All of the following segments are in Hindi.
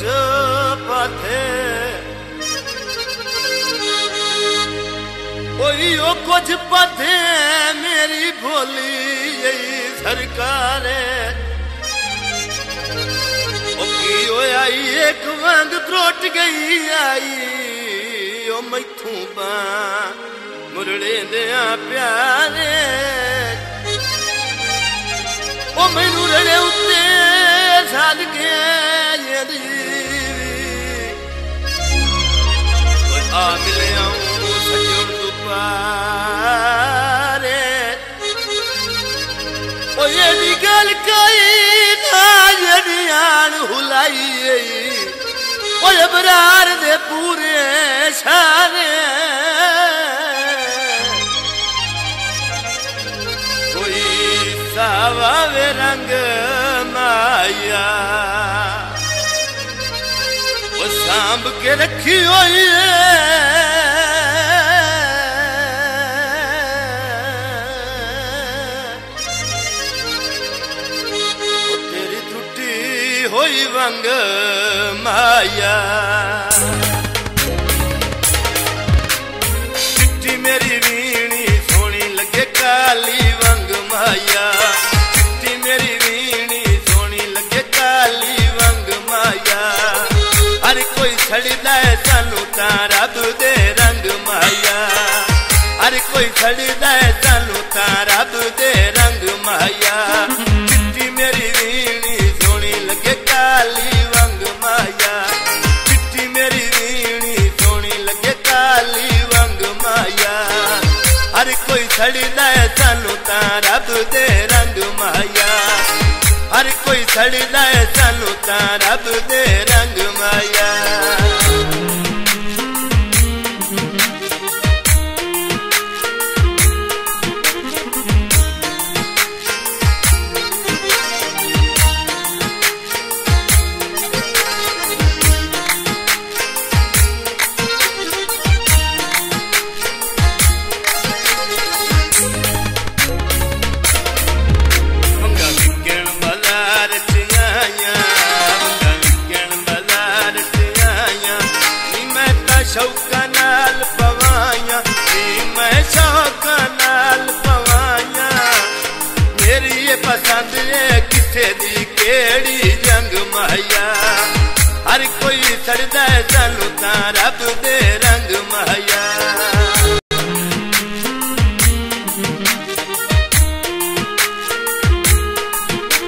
খোঁজ পথে ওই ও খোঁজ পথে মেরি ভোলি এই সরকারে ওকি ও আই এক বন্ধ त्रोट गई आई ओ मैथू बा मुरड़े दिया प्यारे ओ मैनू रड़े उते साल के बरार दे पूरे सारे कोई सावे रंग माया वो सांभ के रखी होई तेरी टूटी होई वंग माया चिट्टी मेरी वीणी सोहनी लगे काली वंग माया चिट्टी मेरी वीणी सोहनी लगे काली वंग माया हर कोई छड़दा है सानू तां रब दे रंग माया हर कोई छड़दा है सानू तां रब दे रंग माया चिट्टी मेरी वीणी सोहनी लगे काली छड़दा है सानू तां रब दे रंग माया हर कोई छड़दा है सानू तां रब दे रंग माया हर कोई छड़दा है सानू तां रब दे रंग माया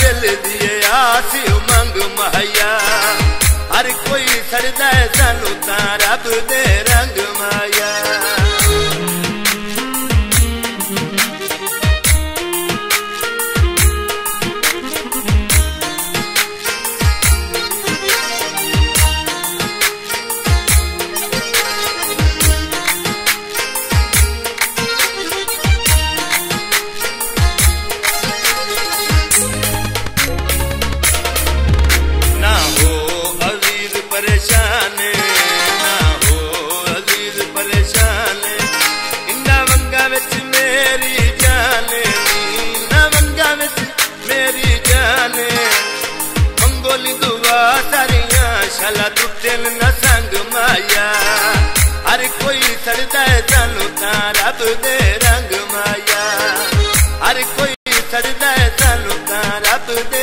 दिल दिए आस उमंग माया हर कोई छड़दा है सानू तां रब दे रंग माया हर कोई छड़दा है सानू तां रब दे रंग माया हर कोई छड़दा है सानू तां रब दे